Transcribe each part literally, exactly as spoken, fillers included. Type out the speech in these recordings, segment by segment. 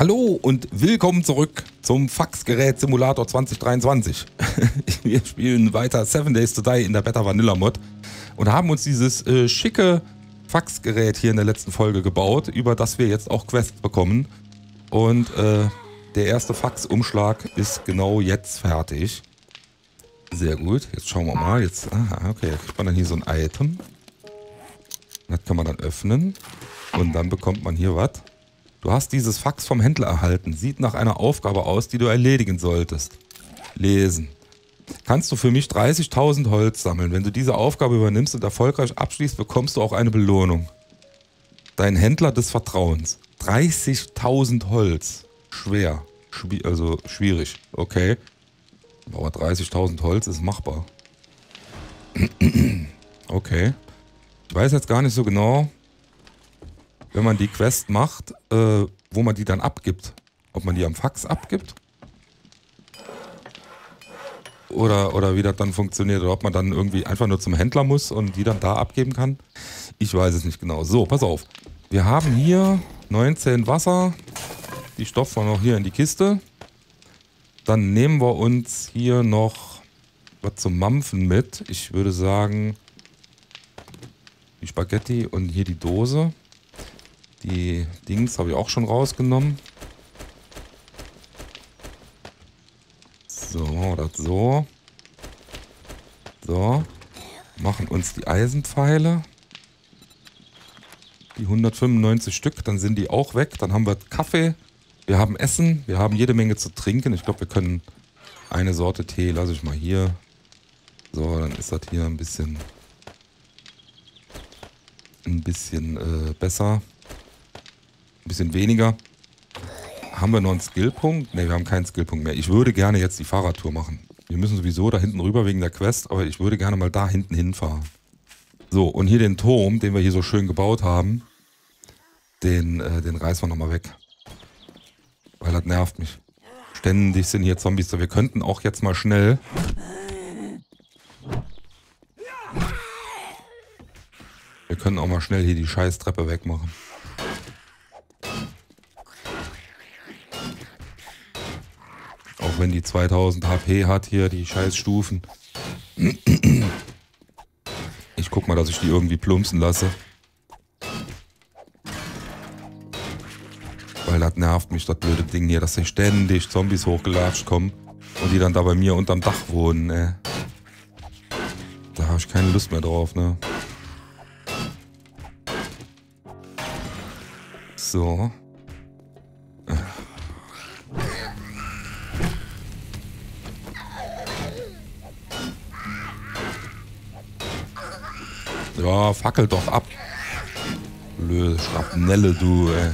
Hallo und willkommen zurück zum Faxgerät Simulator zwanzig dreiundzwanzig. Wir spielen weiter Seven Days to Die in der Better Vanilla Mod und haben uns dieses äh, schicke Faxgerät hier in der letzten Folge gebaut, über das wir jetzt auch Quests bekommen. Und äh, der erste Faxumschlag ist genau jetzt fertig. Sehr gut, jetzt schauen wir mal. Jetzt, aha, okay, jetzt kriegt man dann hier so ein Item. Das kann man dann öffnen und dann bekommt man hier was. Du hast dieses Fax vom Händler erhalten. Sieht nach einer Aufgabe aus, die du erledigen solltest. Lesen. Kannst du für mich dreißigtausend Holz sammeln? Wenn du diese Aufgabe übernimmst und erfolgreich abschließt, bekommst du auch eine Belohnung. Dein Händler des Vertrauens. dreißigtausend Holz. Schwer. Schwi- also schwierig. Okay. Aber dreißigtausend Holz ist machbar. Okay. Ich weiß jetzt gar nicht so genau, wenn man die Quest macht, äh, wo man die dann abgibt. Ob man die am Fax abgibt. Oder, oder wie das dann funktioniert. Oder ob man dann irgendwie einfach nur zum Händler muss und die dann da abgeben kann. Ich weiß es nicht genau. So, pass auf. Wir haben hier neunzehn Wasser. Die stopfen wir noch hier in die Kiste. Dann nehmen wir uns hier noch was zum Mampfen mit. Ich würde sagen, die Spaghetti und hier die Dose. Die Dings habe ich auch schon rausgenommen. So, das so. So. Machen uns die Eisenpfeile. Die hundertfünfundneunzig Stück, dann sind die auch weg. Dann haben wir Kaffee. Wir haben Essen. Wir haben jede Menge zu trinken. Ich glaube, wir können eine Sorte Tee, lasse ich mal hier. So, dann ist das hier ein bisschen, ein bisschen äh, besser. Bisschen weniger. Haben wir noch einen Skillpunkt? Ne, wir haben keinen Skillpunkt mehr. Ich würde gerne jetzt die Fahrradtour machen. Wir müssen sowieso da hinten rüber wegen der Quest, aber ich würde gerne mal da hinten hinfahren. So, und hier den Turm, den wir hier so schön gebaut haben, den, äh, den reißen wir nochmal weg. Weil das nervt mich. Ständig sind hier Zombies da. Wir könnten auch jetzt mal schnell... Wir können auch mal schnell hier die Scheißtreppe wegmachen. Wenn die zweitausend H P hat hier, die scheiß Stufen. Ich guck mal, dass ich die irgendwie plumpsen lasse. Weil das nervt mich, das blöde Ding hier, dass hier ständig Zombies hochgelatscht kommen und die dann da bei mir unterm Dach wohnen, ne? Da habe ich keine Lust mehr drauf, ne? So. Ja, fackel doch ab. Blöde Schrapnelle, du, ey.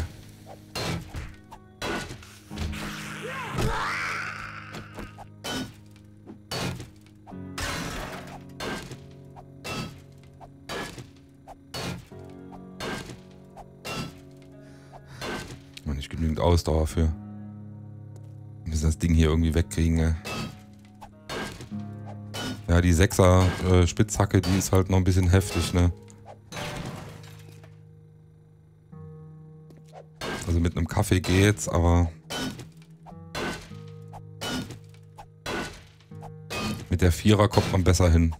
Man, nicht genügend Ausdauer für. Wir müssen das Ding hier irgendwie wegkriegen, ey. Ja, die Sechser äh, Spitzhacke, die ist halt noch ein bisschen heftig, ne? Also mit einem Kaffee geht's, aber mit der Vierer kommt man besser hin.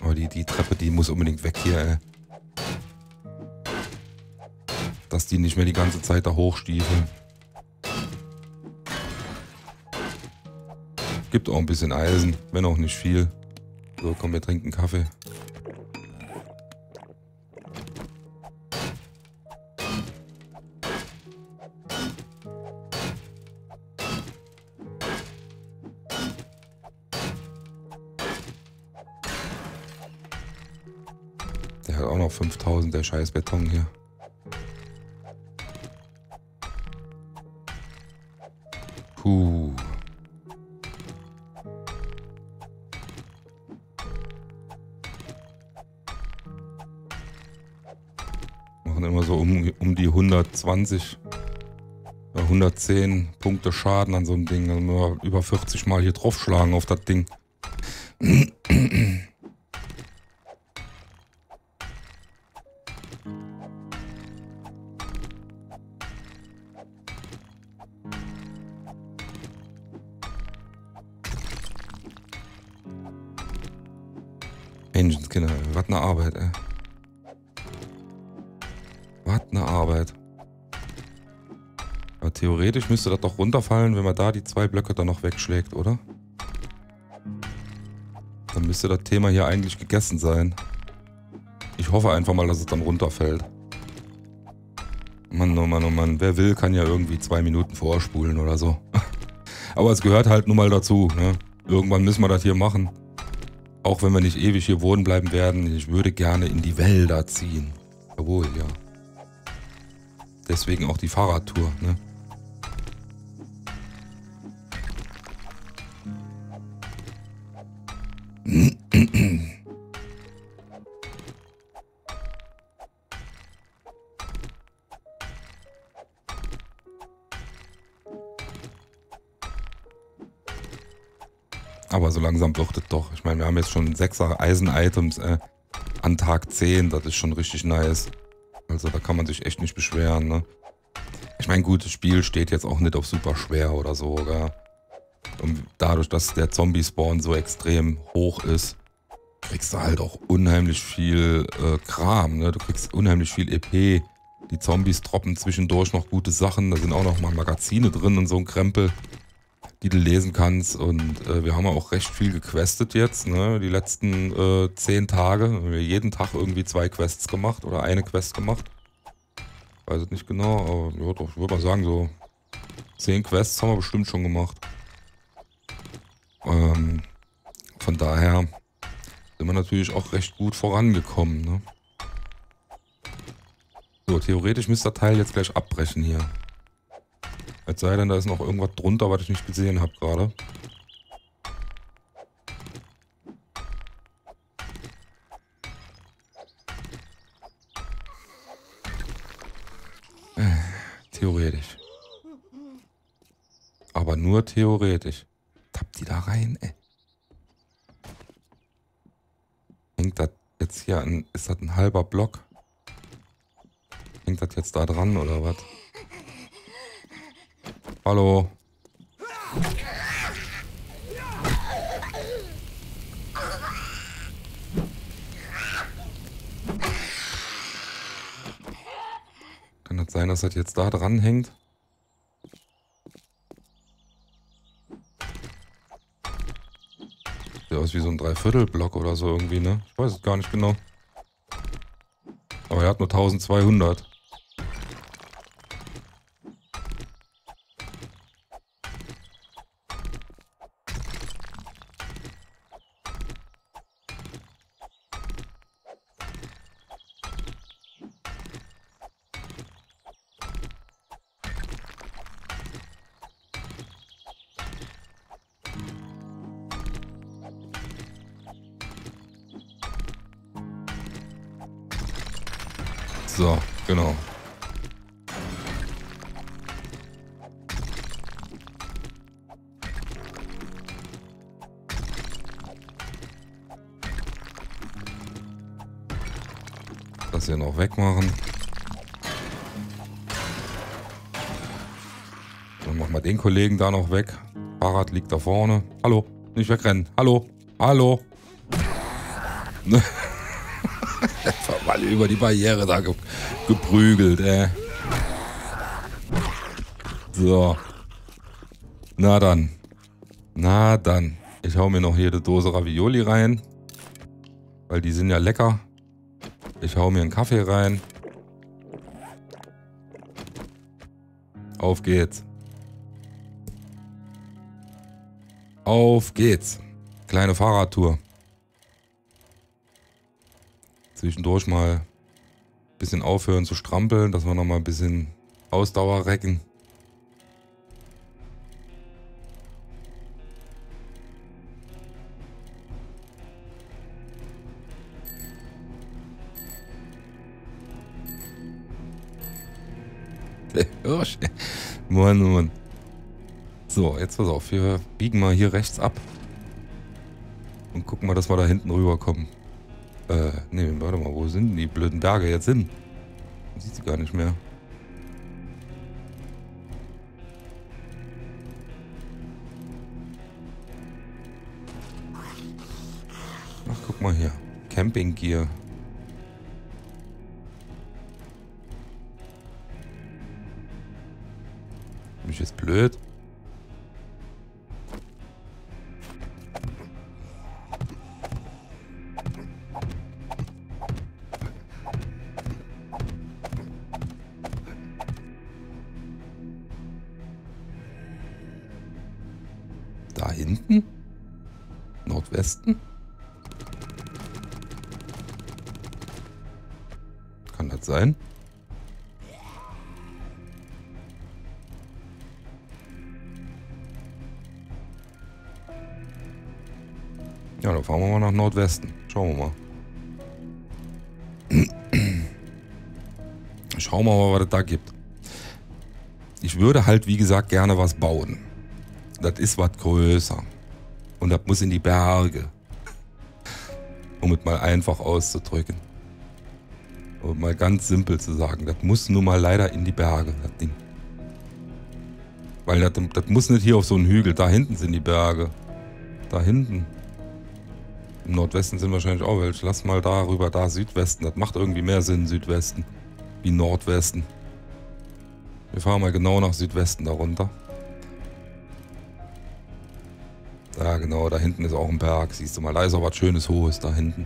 Aber die, die Treppe, die muss unbedingt weg hier, ey. Dass die nicht mehr die ganze Zeit da hochstiefeln. Gibt auch ein bisschen Eisen, wenn auch nicht viel. So, komm, wir trinken Kaffee. Der hat auch noch fünftausend, der scheiß Beton hier. Puh. Machen immer so um, um die hundertzwanzig, ja, hundertzehn Punkte Schaden an so einem Ding. Also nur über vierzig Mal hier draufschlagen auf das Ding. Engines-Kinder, was eine Arbeit, ey. Was eine Arbeit. Aber theoretisch müsste das doch runterfallen, wenn man da die zwei Blöcke dann noch wegschlägt, oder? Dann müsste das Thema hier eigentlich gegessen sein. Ich hoffe einfach mal, dass es dann runterfällt. Mann, oh Mann, oh Mann. Wer will, kann ja irgendwie zwei Minuten vorspulen oder so. Aber es gehört halt nun mal dazu, ne? Irgendwann müssen wir das hier machen. Auch wenn wir nicht ewig hier wohnen bleiben werden, ich würde gerne in die Wälder ziehen. Jawohl, ja. Deswegen auch die Fahrradtour, ne? Aber so langsam wird es doch. Ich meine, wir haben jetzt schon sechser Eisen-Items äh, an Tag zehn. Das ist schon richtig nice. Also da kann man sich echt nicht beschweren, ne? Ich meine, gut, das Spiel steht jetzt auch nicht auf super schwer oder so, gell? Und dadurch, dass der Zombie-Spawn so extrem hoch ist, kriegst du halt auch unheimlich viel äh, Kram, ne? Du kriegst unheimlich viel E P. Die Zombies droppen zwischendurch noch gute Sachen. Da sind auch noch mal Magazine drin und so ein Krempel, die du lesen kannst. Und äh, wir haben ja auch recht viel gequestet jetzt, ne? Die letzten äh, zehn Tage haben wir jeden Tag irgendwie zwei Quests gemacht oder eine Quest gemacht. Weiß es nicht genau, aber ja, doch, ich würde mal sagen, so zehn Quests haben wir bestimmt schon gemacht. Ähm, von daher sind wir natürlich auch recht gut vorangekommen, ne? So, theoretisch müsste der Teil jetzt gleich abbrechen hier. Es sei denn, da ist noch irgendwas drunter, was ich nicht gesehen habe gerade. Theoretisch. Aber nur theoretisch. Tappt die da rein, ey. Hängt das jetzt hier an, ist das ein halber Block? Hängt das jetzt da dran oder was? Hallo. Kann das sein, dass das jetzt da dran hängt? Sieht aus wie so ein Dreiviertelblock oder so irgendwie, ne? Ich weiß es gar nicht genau. Aber er hat nur zwölfhundert. So, genau. Das hier noch wegmachen. Dann machen wir den Kollegen da noch weg. Fahrrad liegt da vorne. Hallo, nicht wegrennen. Hallo, hallo. Ne? Einfach mal über die Barriere da ge geprügelt, ey. So. Na dann. Na dann. Ich hau mir noch hier eine Dose Ravioli rein. Weil die sind ja lecker. Ich hau mir einen Kaffee rein. Auf geht's. Auf geht's. Kleine Fahrradtour. Zwischendurch mal ein bisschen aufhören zu strampeln, dass wir nochmal ein bisschen Ausdauer recken. der Hirsch. Mann, oh Mann. So, jetzt pass auf. Wir biegen mal hier rechts ab. Und gucken mal, dass wir da hinten rüberkommen. Äh, ne, warte mal. Wo sind die blöden Tage jetzt hin? Man sieht sie gar nicht mehr. Ach, guck mal hier. Camping Gear. Bin ich jetzt blöd? Da hinten? Nordwesten? Kann das sein? Ja, dann fahren wir mal nach Nordwesten. Schauen wir mal. Schauen wir mal, was es da gibt. Ich würde halt, wie gesagt, gerne was bauen. Das ist was größer. Und das muss in die Berge. Um es mal einfach auszudrücken. Um mal ganz simpel zu sagen. Das muss nun mal leider in die Berge, das Ding. Weil das, das muss nicht hier auf so einen Hügel. Da hinten sind die Berge. Da hinten. Im Nordwesten sind wahrscheinlich auch welche. Lass mal da rüber, da Südwesten. Das macht irgendwie mehr Sinn, Südwesten. Wie Nordwesten. Wir fahren mal genau nach Südwesten darunter. Da genau, da hinten ist auch ein Berg. Siehst du mal, da ist auch was Schönes Hohes da hinten.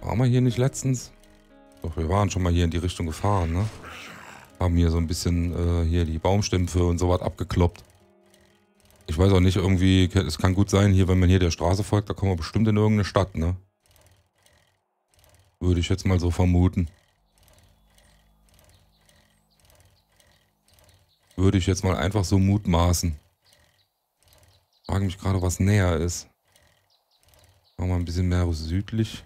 Waren wir hier nicht letztens? Doch, wir waren schon mal hier in die Richtung gefahren, ne? Haben hier so ein bisschen äh, hier die Baumstümpfe und sowas abgekloppt. Ich weiß auch nicht, irgendwie, es kann gut sein, hier, wenn man hier der Straße folgt, da kommen wir bestimmt in irgendeine Stadt, ne? Würde ich jetzt mal so vermuten. Würde ich jetzt mal einfach so mutmaßen. Ich frage mich gerade, was näher ist. Machen wir ein bisschen mehr südlich.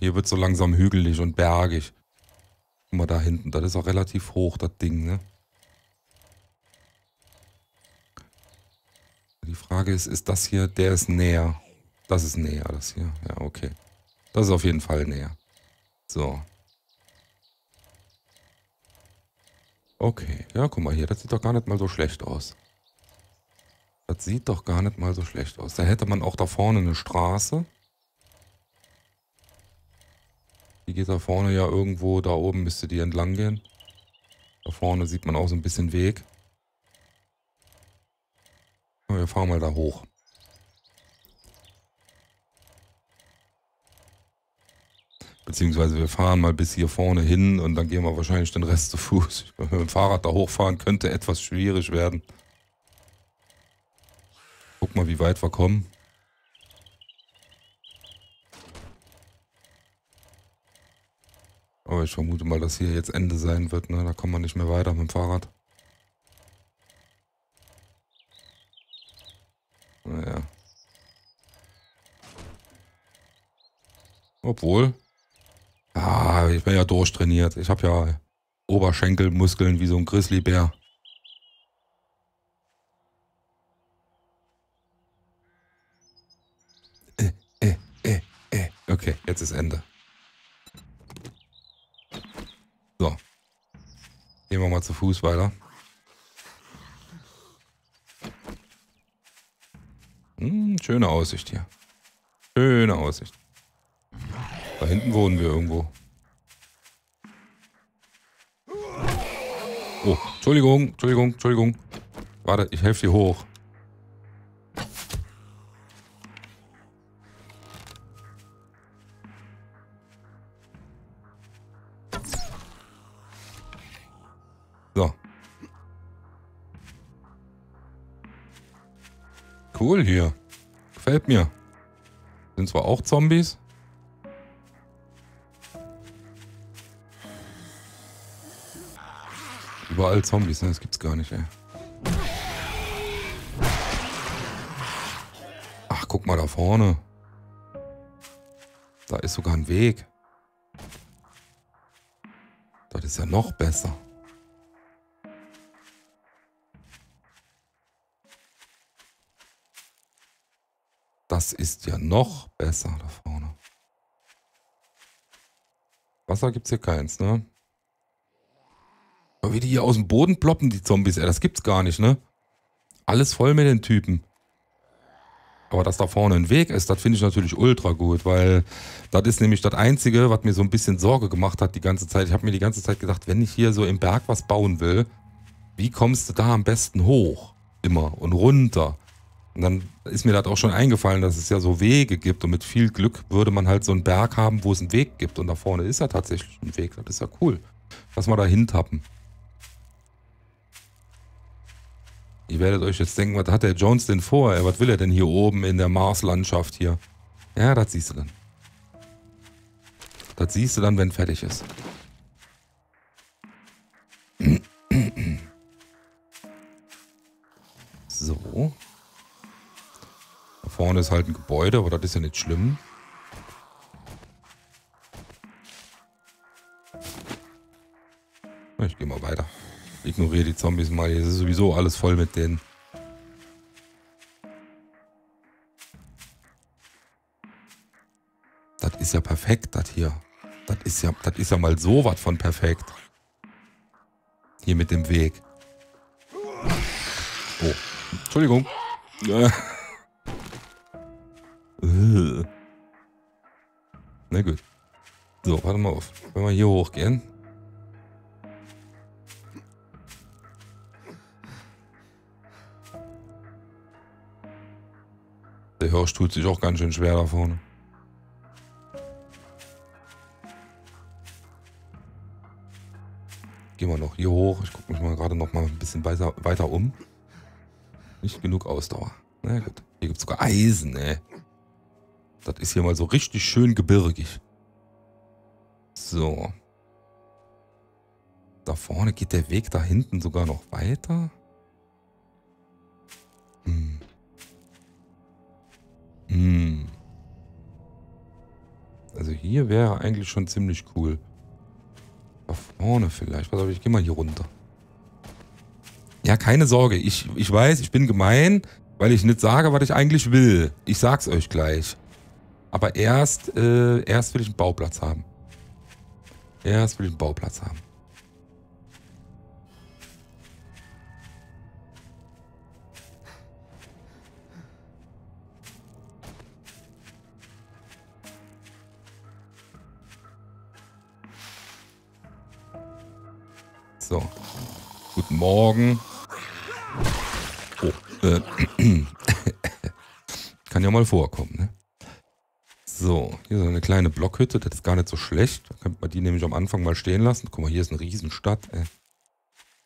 Hier wird so langsam hügelig und bergig. Guck mal da hinten, das ist auch relativ hoch, das Ding, ne? Die Frage ist, ist das hier, der ist näher? Das ist näher, das hier. Ja, okay. Das ist auf jeden Fall näher. So. Okay, ja, guck mal hier, das sieht doch gar nicht mal so schlecht aus. Das sieht doch gar nicht mal so schlecht aus. Da hätte man auch da vorne eine Straße. Die geht da vorne ja irgendwo, da oben müsste die entlang gehen. Da vorne sieht man auch so ein bisschen Weg. Wir fahren mal da hoch. Beziehungsweise wir fahren mal bis hier vorne hin und dann gehen wir wahrscheinlich den Rest zu Fuß. Wenn wir mit dem Fahrrad da hochfahren, könnte etwas schwierig werden. Guck mal, wie weit wir kommen. Aber ich vermute mal, dass hier jetzt Ende sein wird, ne? Da kommt man nicht mehr weiter mit dem Fahrrad. Naja. Obwohl. Ah, ich bin ja durchtrainiert. Ich habe ja Oberschenkelmuskeln wie so ein Grizzlybär. Äh, äh, äh, äh. Okay, jetzt ist Ende. So, gehen wir mal zu Fuß weiter. Hm, schöne Aussicht hier. Schöne Aussicht. Da hinten wohnen wir irgendwo. Oh, Entschuldigung, Entschuldigung, Entschuldigung. Warte, ich helfe dir hoch. Cool hier. Gefällt mir. Sind zwar auch Zombies. überall Zombies, ne? Das gibt's gar nicht, ey. Ach, guck mal da vorne. Da ist sogar ein Weg. Das ist ja noch besser. Das ist ja noch besser da vorne. Wasser gibt's hier keins, ne? Aber wie die hier aus dem Boden ploppen, die Zombies, ey, das gibt's gar nicht, ne? Alles voll mit den Typen. Aber dass da vorne ein Weg ist, das finde ich natürlich ultra gut, weil das ist nämlich das Einzige, was mir so ein bisschen Sorge gemacht hat die ganze Zeit. Ich habe mir die ganze Zeit gedacht, wenn ich hier so im Berg was bauen will, wie kommst du da am besten hoch? Immer und runter. Und dann ist mir das auch schon eingefallen, dass es ja so Wege gibt und mit viel Glück würde man halt so einen Berg haben, wo es einen Weg gibt. Und da vorne ist ja tatsächlich ein Weg, das ist ja cool. Lass mal da hintappen. Ihr werdet euch jetzt denken, was hat der Jones denn vor? Was will er denn hier oben in der Marslandschaft hier? Ja, das siehst du dann. Das siehst du dann, wenn fertig ist. So. Da vorne ist halt ein Gebäude, aber das ist ja nicht schlimm. Ich gehe mal weiter. Ignoriere die Zombies mal, hier ist sowieso alles voll mit denen. Das ist ja perfekt, das hier. Das ist ja, das ist ja mal sowas von perfekt. Hier mit dem Weg. Oh, Entschuldigung. Na gut. So, warte mal auf. Wenn wir hier hochgehen. Der Hirsch tut sich auch ganz schön schwer da vorne. Gehen wir noch hier hoch. Ich gucke mich mal gerade noch mal ein bisschen weiter, weiter um. Nicht genug Ausdauer. Na gut. Hier gibt es sogar Eisen, ey. Das ist hier mal so richtig schön gebirgig. So. Da vorne geht der Weg da hinten sogar noch weiter. Hm. Hm. Also hier wäre eigentlich schon ziemlich cool. Da vorne vielleicht. Was, aber ich gehe mal hier runter. Ja, keine Sorge. Ich, ich weiß, ich bin gemein, weil ich nicht sage, was ich eigentlich will. Ich sag's euch gleich. Aber erst, äh, erst will ich einen Bauplatz haben. Erst will ich einen Bauplatz haben. So, guten Morgen. Oh, äh, kann ja mal vorkommen, ne? So, hier so eine kleine Blockhütte, das ist gar nicht so schlecht. Da könnte man die nämlich am Anfang mal stehen lassen. Guck mal, hier ist eine Riesenstadt, ey.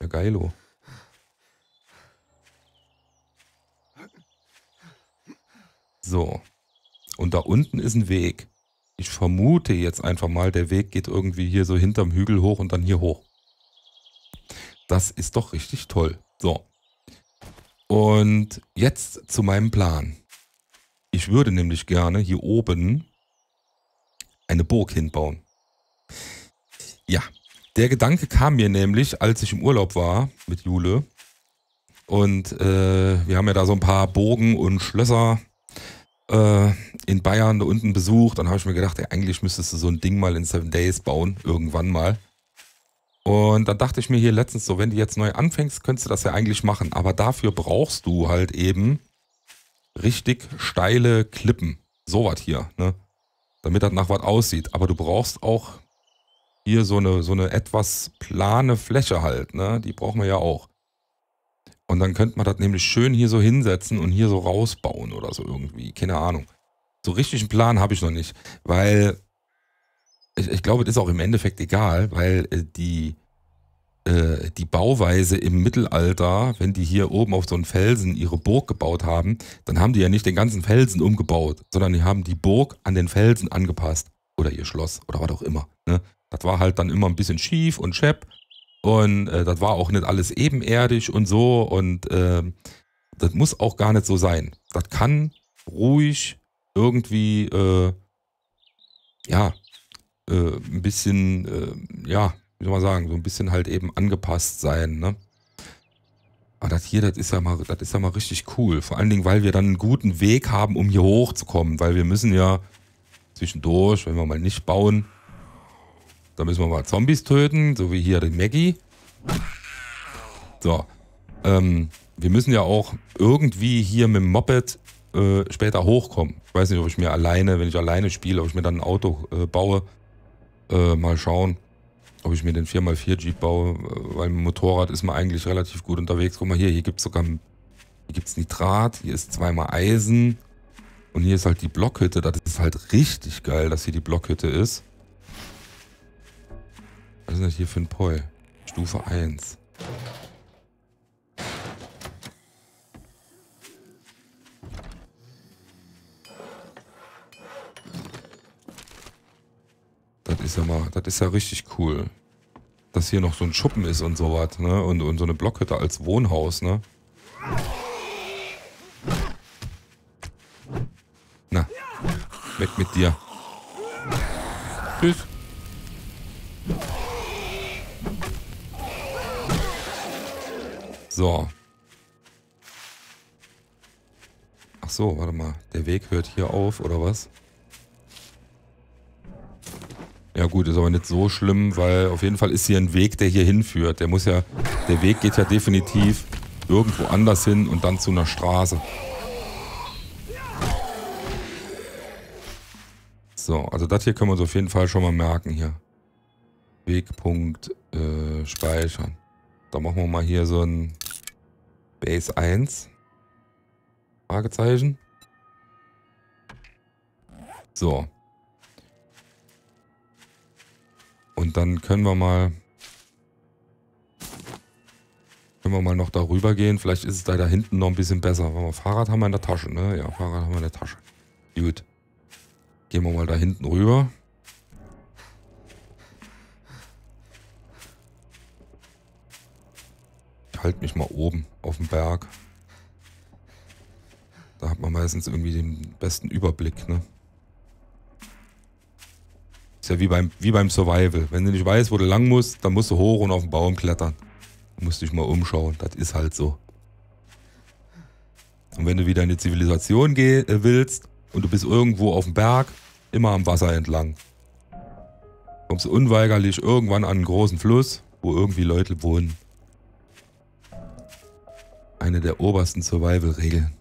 Ja, geilo. So, und da unten ist ein Weg. Ich vermute jetzt einfach mal, der Weg geht irgendwie hier so hinterm Hügel hoch und dann hier hoch. Das ist doch richtig toll. So. Und jetzt zu meinem Plan. Ich würde nämlich gerne hier oben eine Burg hinbauen. Ja, der Gedanke kam mir nämlich, als ich im Urlaub war mit Jule. Und äh, wir haben ja da so ein paar Burgen und Schlösser äh, in Bayern da unten besucht. Dann habe ich mir gedacht, ey, eigentlich müsstest du so ein Ding mal in Seven Days bauen, irgendwann mal. Und dann dachte ich mir hier letztens so, wenn du jetzt neu anfängst, könntest du das ja eigentlich machen. Aber dafür brauchst du halt eben richtig steile Klippen. So was hier, ne? Damit das nach was aussieht. Aber du brauchst auch hier so eine, so eine etwas plane Fläche halt, ne? Die brauchen wir ja auch. Und dann könnte man das nämlich schön hier so hinsetzen und hier so rausbauen oder so irgendwie. Keine Ahnung. So richtig einen Plan habe ich noch nicht, weil... Ich, ich glaube, das ist auch im Endeffekt egal, weil äh, die, äh, die Bauweise im Mittelalter, wenn die hier oben auf so einen Felsen ihre Burg gebaut haben, dann haben die ja nicht den ganzen Felsen umgebaut, sondern die haben die Burg an den Felsen angepasst. Oder ihr Schloss oder was auch immer. Ne? Das war halt dann immer ein bisschen schief und schepp. Und äh, das war auch nicht alles ebenerdig und so. Und äh, das muss auch gar nicht so sein. Das kann ruhig irgendwie, äh, ja, äh, ein bisschen, äh, ja, wie soll man sagen, so ein bisschen halt eben angepasst sein, ne? Aber das hier, das ist ja mal, das ist ja mal richtig cool. Vor allen Dingen, weil wir dann einen guten Weg haben, um hier hochzukommen. Weil wir müssen ja zwischendurch, wenn wir mal nicht bauen, da müssen wir mal Zombies töten, so wie hier den Maggie. So. Ähm, wir müssen ja auch irgendwie hier mit dem Moped äh, später hochkommen. Ich weiß nicht, ob ich mir alleine, wenn ich alleine spiele, ob ich mir dann ein Auto äh, baue. Äh, mal schauen, ob ich mir den vier mal vier Jeep baue, weil mit dem Motorrad ist man eigentlich relativ gut unterwegs. Guck mal hier, hier gibt es sogar, hier gibt's Nitrat, hier ist zweimal Eisen und hier ist halt die Blockhütte. Das ist halt richtig geil, dass hier die Blockhütte ist. Was ist das hier für ein Poi? Stufe eins. Das ist ja mal, das ist ja richtig cool, dass hier noch so ein Schuppen ist und sowas, ne? Und, und so eine Blockhütte als Wohnhaus, ne? Na, weg mit dir. Tschüss. So. Ach so, warte mal, der Weg hört hier auf, oder was? Ja gut, ist aber nicht so schlimm, weil auf jeden Fall ist hier ein Weg, der hier hinführt. Der muss ja, der Weg geht ja definitiv irgendwo anders hin und dann zu einer Straße. So, also das hier können wir uns auf jeden Fall schon mal merken hier. Wegpunkt äh, speichern. Da machen wir mal hier so ein Base eins. Fragezeichen. So. Und dann können wir mal können wir mal noch darüber gehen. Vielleicht ist es da, da hinten noch ein bisschen besser. Weil wir Fahrrad haben wir in der Tasche, ne? Ja, Fahrrad haben wir in der Tasche. Gut. Gehen wir mal da hinten rüber. Ich halte mich mal oben auf dem Berg. Da hat man meistens irgendwie den besten Überblick, ne? Ist ja wie beim, wie beim Survival. Wenn du nicht weißt, wo du lang musst, dann musst du hoch und auf den Baum klettern. Du musst dich mal umschauen. Das ist halt so. Und wenn du wieder in die Zivilisation geh, äh, willst und du bist irgendwo auf dem Berg, immer am Wasser entlang. Kommst du unweigerlich irgendwann an einen großen Fluss, wo irgendwie Leute wohnen. Eine der obersten Survival-Regeln.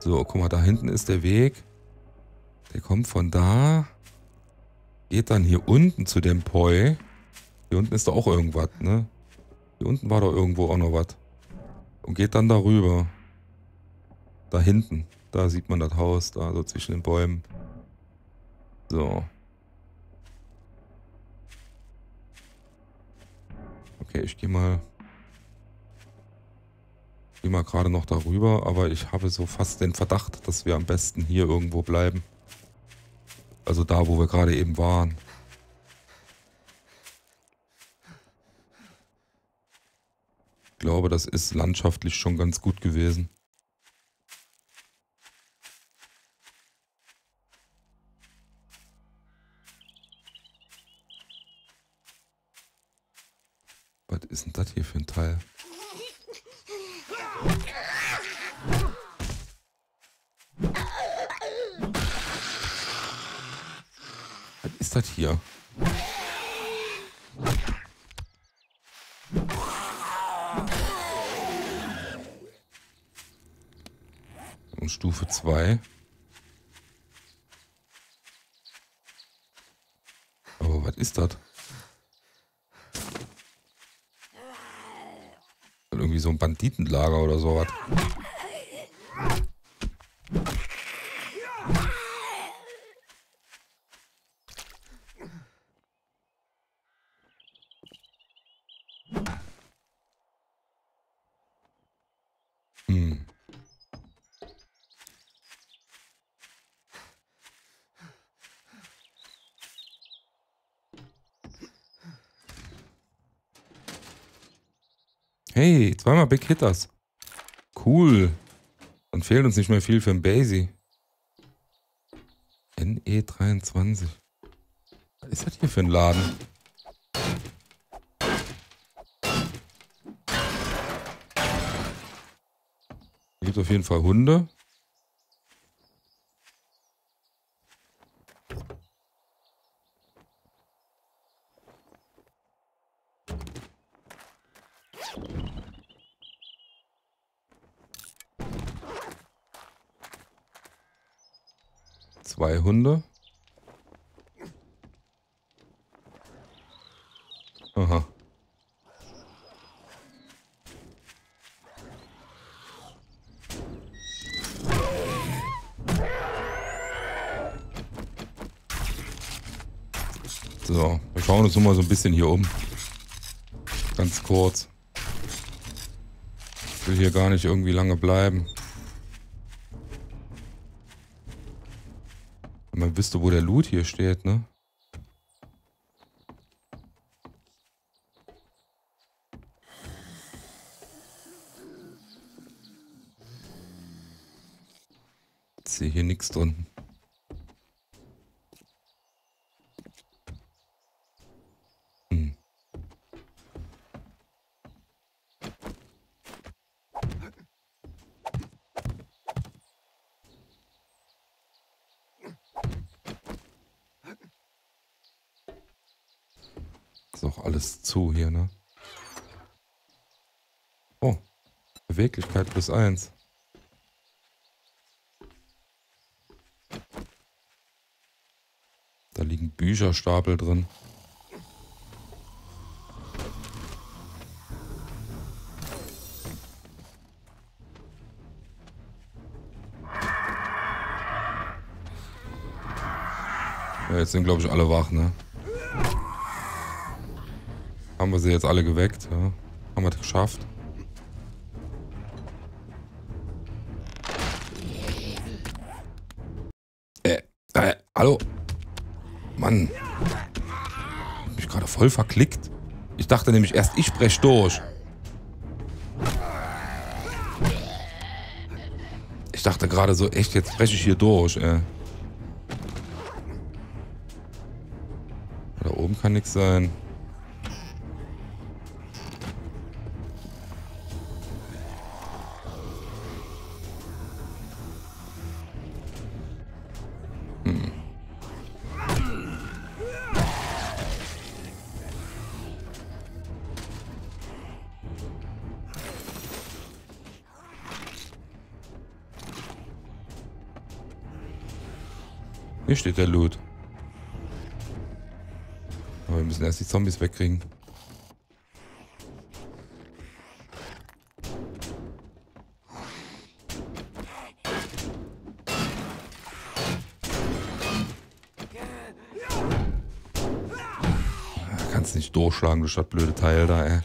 So, guck mal, da hinten ist der Weg. Der kommt von da, geht dann hier unten zu dem Poi. Hier unten ist da auch irgendwas, ne? Hier unten war da irgendwo auch noch was. Und geht dann darüber. Da hinten. Da sieht man das Haus, da so zwischen den Bäumen. So. Okay, ich gehe mal. Ich gehe mal gerade noch darüber, aber ich habe so fast den Verdacht, dass wir am besten hier irgendwo bleiben. Also da, wo wir gerade eben waren. Ich glaube, das ist landschaftlich schon ganz gut gewesen. Was ist denn das hier für ein Teil? Was ist das hier? Und Stufe zwei. Aber was ist das? Irgendwie so ein Banditenlager oder sowas. Hey, zweimal Big Hitters. Cool. Dann fehlt uns nicht mehr viel für ein Basie. N E dreiundzwanzig. Was ist das hier für ein Laden? Hier gibt es auf jeden Fall Hunde. Zwei Hunde. Aha. So, wir schauen uns mal so ein bisschen hier um. Ganz kurz. Ich will hier gar nicht irgendwie lange bleiben. Man wüsste, wo der Loot hier steht, ne? Ich sehe hier nichts drin. Hm. Ist auch alles zu hier, ne? Oh, Beweglichkeit plus eins. Da liegen Bücherstapel drin. Ja, jetzt sind, glaube ich, alle wach, ne? Haben wir sie jetzt alle geweckt, ja? Haben wir das geschafft? Äh, äh, hallo? Mann. Ich hab mich gerade voll verklickt. Ich dachte nämlich erst, ich spreche durch. Ich dachte gerade so, echt, jetzt spreche ich hier durch, ey. Da oben kann nichts sein. Hier steht der Loot. Aber wir müssen erst die Zombies wegkriegen. Kannst nicht durchschlagen, du stadtblöde Teil da, ey.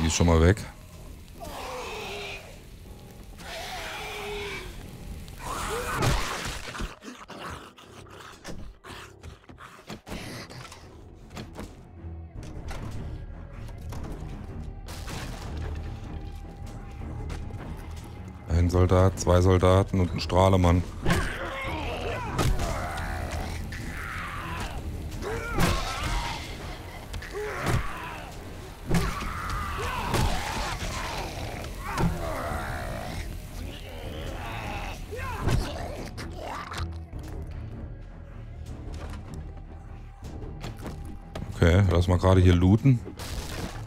Die ist schon mal weg. Ein Soldat, zwei Soldaten und ein Strahlemann. Okay, lass mal gerade hier looten.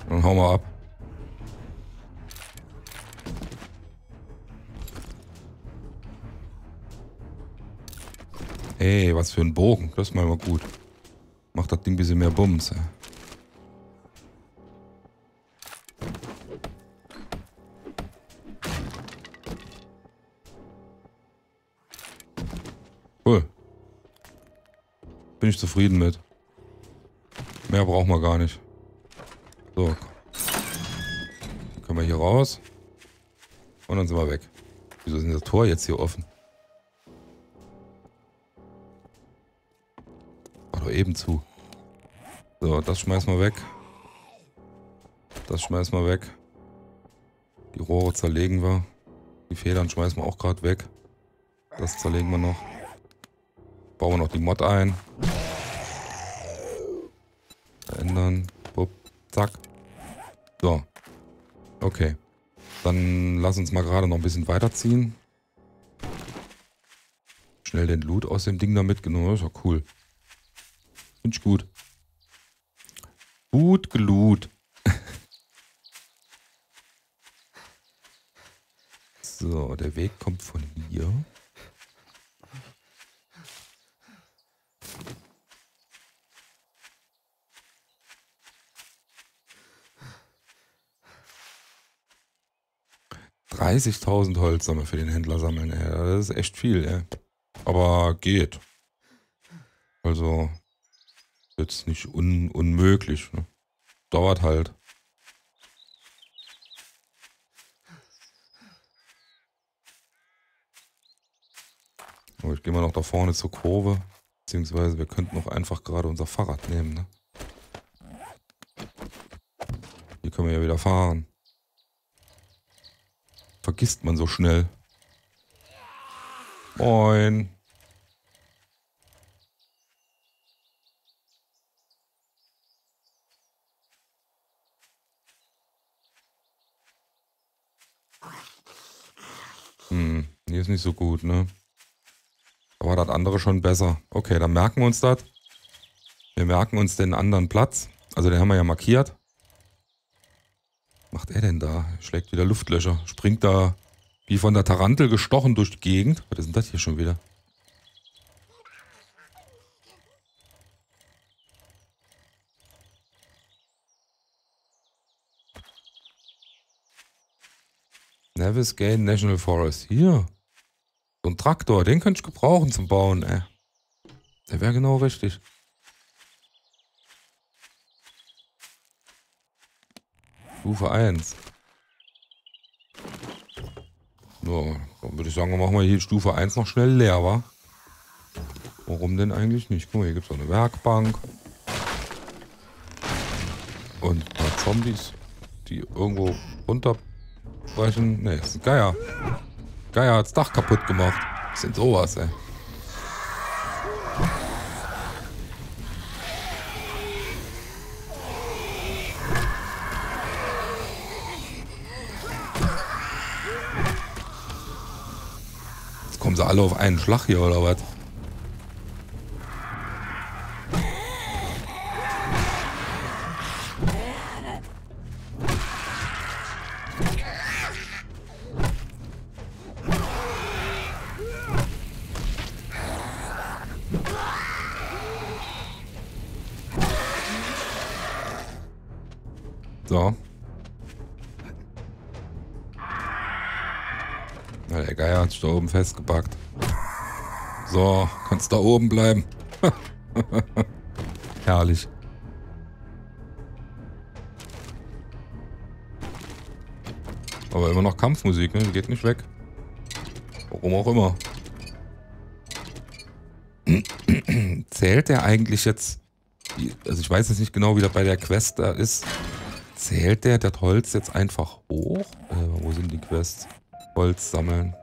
Dann hauen wir ab. Hey, was für ein Bogen. Das ist mal immer gut. Macht das Ding ein bisschen mehr Bums. Ey. Cool. Bin ich zufrieden mit. Mehr brauchen wir gar nicht. So. Dann können wir hier raus. Und dann sind wir weg. Wieso ist denn das Tor jetzt hier offen? War doch eben zu. So, das schmeißen wir weg. Das schmeißen wir weg. Die Rohre zerlegen wir. Die Federn schmeißen wir auch gerade weg. Das zerlegen wir noch. Bauen wir noch die Mod ein. Verändern. Bupp. Zack. So. Okay. Dann lass uns mal gerade noch ein bisschen weiterziehen. Schnell den Loot aus dem Ding da mitgenommen. Das ist ja cool. Finde ich gut. Gut geloot. So, der Weg kommt von hier. dreißigtausend Holz sammeln für den Händler sammeln. Ey. Das ist echt viel, ey. Aber geht. Also jetzt nicht un unmöglich. Ne? Dauert halt. So, ich gehe mal noch da vorne zur Kurve. Beziehungsweise wir könnten auch einfach gerade unser Fahrrad nehmen. Ne? Hier können wir ja wieder fahren. Vergisst man so schnell. Moin. Hm, hier ist nicht so gut, ne? Aber das andere schon besser. Okay, dann merken wir uns das. Wir merken uns den anderen Platz. Also den haben wir ja markiert. Was macht er denn da? Schlägt wieder Luftlöcher. Springt da wie von der Tarantel gestochen durch die Gegend. Was ist denn das hier schon wieder? Navezgane National Forest. Hier. So ein Traktor. Den könnte ich gebrauchen zum Bauen. Ey. Der wäre genau richtig. Stufe eins. So, dann würde ich sagen, machen wir hier Stufe eins noch schnell leer, wa? Warum denn eigentlich nicht? Guck mal, hier gibt es noch eine Werkbank. Und ein paar Zombies, die irgendwo runterbrechen. Ne, das ist ein Geier. Geier hat das Dach kaputt gemacht. Das sind sowas, ey. Alle auf einen Schlag hier oder was? So. Na, der Geier hat sich da oben festgepackt. So, kannst da oben bleiben. Herrlich. Aber immer noch Kampfmusik, ne? Die geht nicht weg. Warum auch immer. Zählt der eigentlich jetzt... Also ich weiß jetzt nicht genau, wie das bei der Quest da ist. Zählt der das Holz jetzt einfach hoch? Äh, wo sind die Quests? Holz sammeln.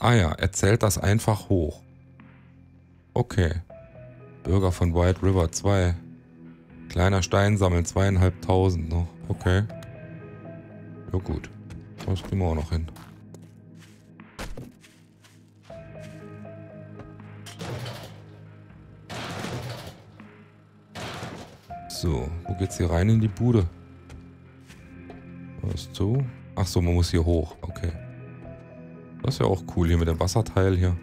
Ah ja, er zählt das einfach hoch. Okay. Bürger von White River zwei. Kleiner Stein sammeln, zweieinhalbtausend noch. Okay. Ja gut. Das kriegen wir auch noch hin. So, wo geht's hier rein in die Bude? Was zu? Ach so, man muss hier hoch. Okay. Das ist ja auch cool hier mit dem Wasserteil hier.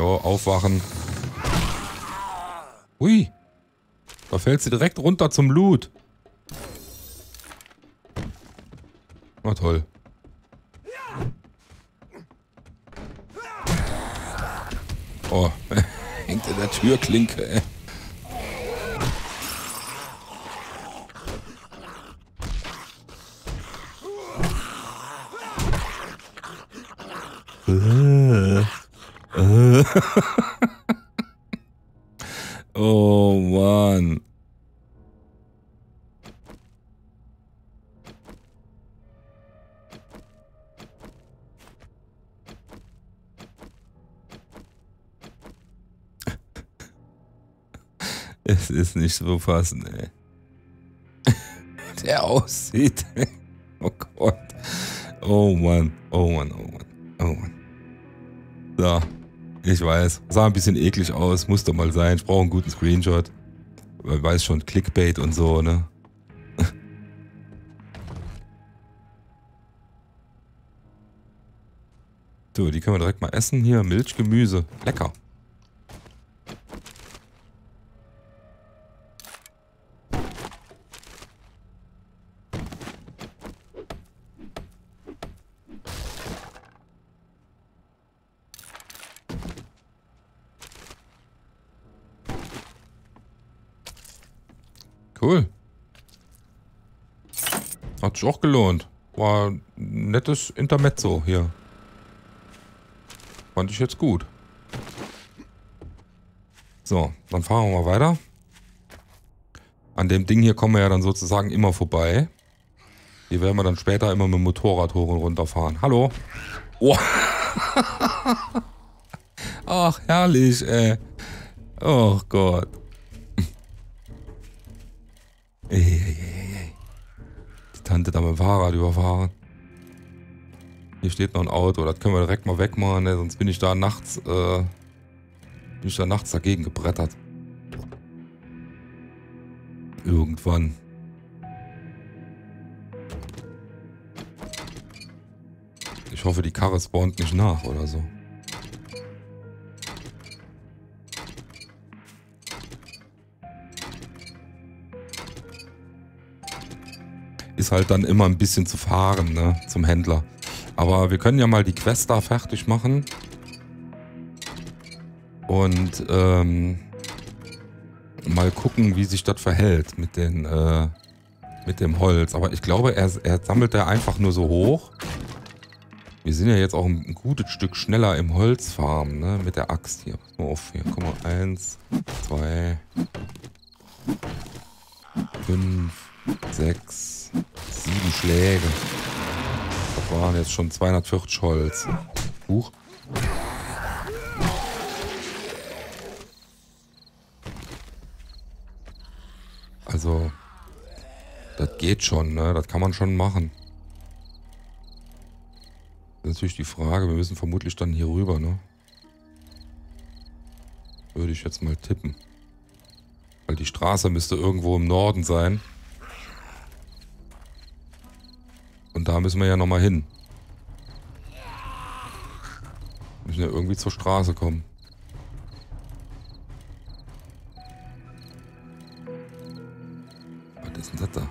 Oh, aufwachen. Ui. Da fällt sie direkt runter zum Loot. Na toll. Oh. hängt in der Türklinke, ey. Oh Mann. Es ist nicht so passend, ey. Der aussieht. Oh Gott. Oh Mann. Oh Mann, oh Mann. Oh Mann. So. Ich weiß. Sah ein bisschen eklig aus. Muss doch mal sein. Ich brauche einen guten Screenshot. Man weiß schon, Clickbait und so, ne? So, die können wir direkt mal essen. Hier, Milch, Gemüse. Lecker. Cool. Hat sich auch gelohnt. War ein nettes Intermezzo hier. Fand ich jetzt gut. So, dann fahren wir mal weiter. An dem Ding hier kommen wir ja dann sozusagen immer vorbei. Hier werden wir dann später immer mit dem Motorrad hoch und runter fahren. Hallo? Oh. Ach, herrlich, ey. Oh Gott. Ey, ey, ey, ey. Die Tante da mit dem Fahrrad überfahren. Hier steht noch ein Auto, das können wir direkt mal wegmachen, ne? Sonst bin ich da nachts, äh, bin ich da nachts dagegen gebrettert. Irgendwann. Ich hoffe, die Karre spawnt nicht nach oder so. Ist halt dann immer ein bisschen zu fahren, ne, zum Händler. Aber wir können ja mal die Quest da fertig machen. Und ähm, mal gucken, wie sich das verhält mit, den, äh, mit dem Holz. Aber ich glaube, er, er sammelt da einfach nur so hoch. Wir sind ja jetzt auch ein gutes Stück schneller im Holzfarmen, ne, mit der Axt hier. Pass mal auf, hier kommen wir. Eins, zwei, fünf, sechs, sieben Schläge. Das waren jetzt schon zweihundertvierzig Holz. Huch. Also, das geht schon, ne? Das kann man schon machen. Das ist natürlich die Frage, wir müssen vermutlich dann hier rüber, ne? Würde ich jetzt mal tippen. Weil die Straße müsste irgendwo im Norden sein. Und da müssen wir ja nochmal hin. Wir müssen ja irgendwie zur Straße kommen. Was ist denn das da?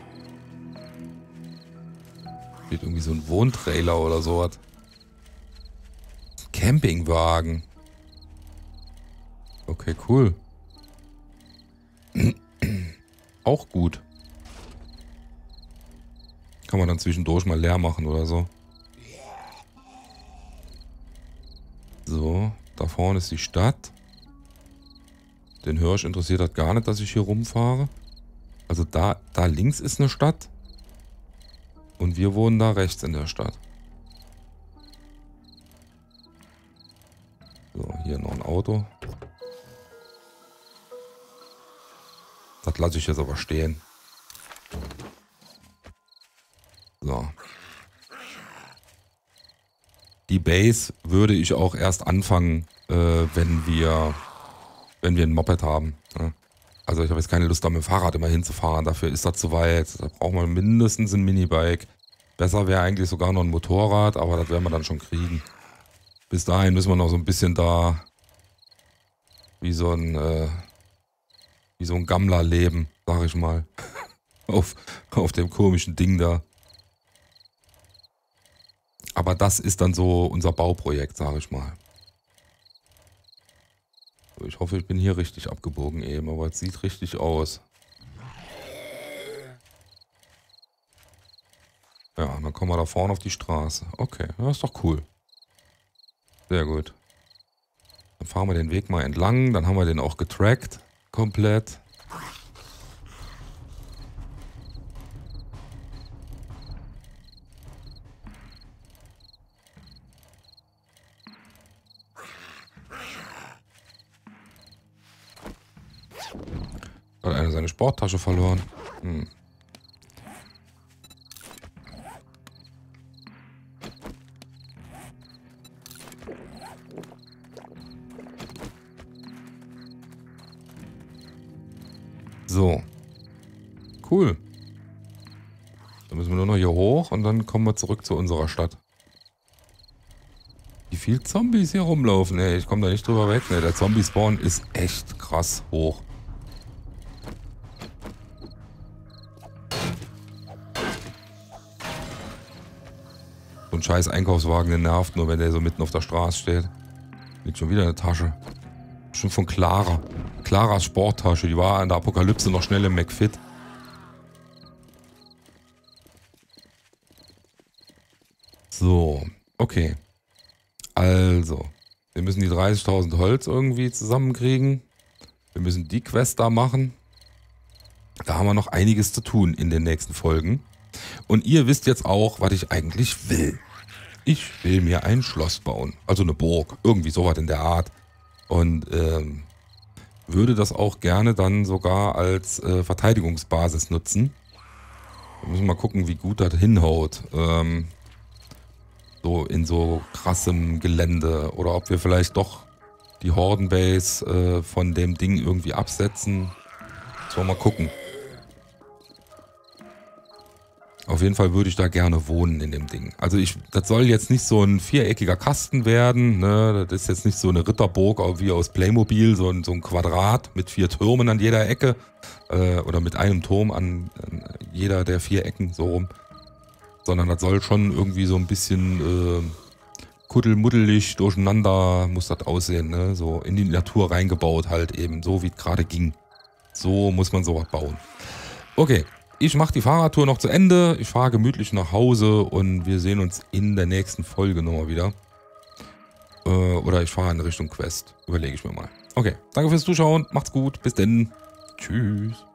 Steht irgendwie so ein Wohntrailer oder sowas. Campingwagen. Okay, cool. Auch gut. Kann man dann zwischendurch mal leer machen oder so. So, da vorne ist die Stadt. Den Hirsch interessiert das gar nicht, dass ich hier rumfahre. Also da, da links ist eine Stadt. Und wir wohnen da rechts in der Stadt. So, hier noch ein Auto. Das lasse ich jetzt aber stehen. So. Die Base würde ich auch erst anfangen, äh, wenn wir wenn wir ein Moped haben. Ne? Also ich habe jetzt keine Lust, da mit dem Fahrrad immer hinzufahren. Dafür ist das zu weit. Da braucht man mindestens ein Minibike. Besser wäre eigentlich sogar noch ein Motorrad, aber das werden wir dann schon kriegen. Bis dahin müssen wir noch so ein bisschen da wie so ein äh, wie so ein Gammler leben, sag ich mal. auf, auf dem komischen Ding da. Aber das ist dann so unser Bauprojekt, sage ich mal. So, ich hoffe, ich bin hier richtig abgebogen eben, aber es sieht richtig aus. Ja, und dann kommen wir da vorne auf die Straße. Okay, das ist doch cool. Sehr gut. Dann fahren wir den Weg mal entlang, dann haben wir den auch getrackt. Komplett. Hat einer seine Sporttasche verloren. Hm. So. Cool. Dann müssen wir nur noch hier hoch und dann kommen wir zurück zu unserer Stadt. Wie viele Zombies hier rumlaufen? Ey, ich komme da nicht drüber weg. Ne, der Zombie-Spawn ist echt krass hoch. Scheiß Einkaufswagen, der nervt nur, wenn der so mitten auf der Straße steht. Liegt schon wieder eine Tasche. Bestimmt von Clara. Claras Sporttasche, die war in der Apokalypse noch schnell im McFit. So, okay. Also, wir müssen die dreißigtausend Holz irgendwie zusammenkriegen. Wir müssen die Quest da machen. Da haben wir noch einiges zu tun in den nächsten Folgen. Und ihr wisst jetzt auch, was ich eigentlich will. Ich will mir ein Schloss bauen, also eine Burg, irgendwie sowas in der Art. Und ähm, würde das auch gerne dann sogar als äh, Verteidigungsbasis nutzen. Da müssen wir mal gucken, wie gut das hinhaut. Ähm, so in so krassem Gelände. Oder ob wir vielleicht doch die Hordenbase äh, von dem Ding irgendwie absetzen. Das wollen wir mal gucken. Auf jeden Fall würde ich da gerne wohnen in dem Ding. Also ich, das soll jetzt nicht so ein viereckiger Kasten werden. Ne? Das ist jetzt nicht so eine Ritterburg wie aus Playmobil, so ein, so ein Quadrat mit vier Türmen an jeder Ecke. Äh, oder mit einem Turm an, an jeder der vier Ecken so rum. Sondern das soll schon irgendwie so ein bisschen äh, kuddelmuddelig durcheinander muss das aussehen. Ne? So in die Natur reingebaut halt eben, so wie es gerade ging. So muss man sowas bauen. Okay. Ich mache die Fahrradtour noch zu Ende. Ich fahre gemütlich nach Hause und wir sehen uns in der nächsten Folge nochmal wieder. Äh, oder ich fahre in Richtung Quest. Überlege ich mir mal. Okay, danke fürs Zuschauen. Macht's gut. Bis denn. Tschüss.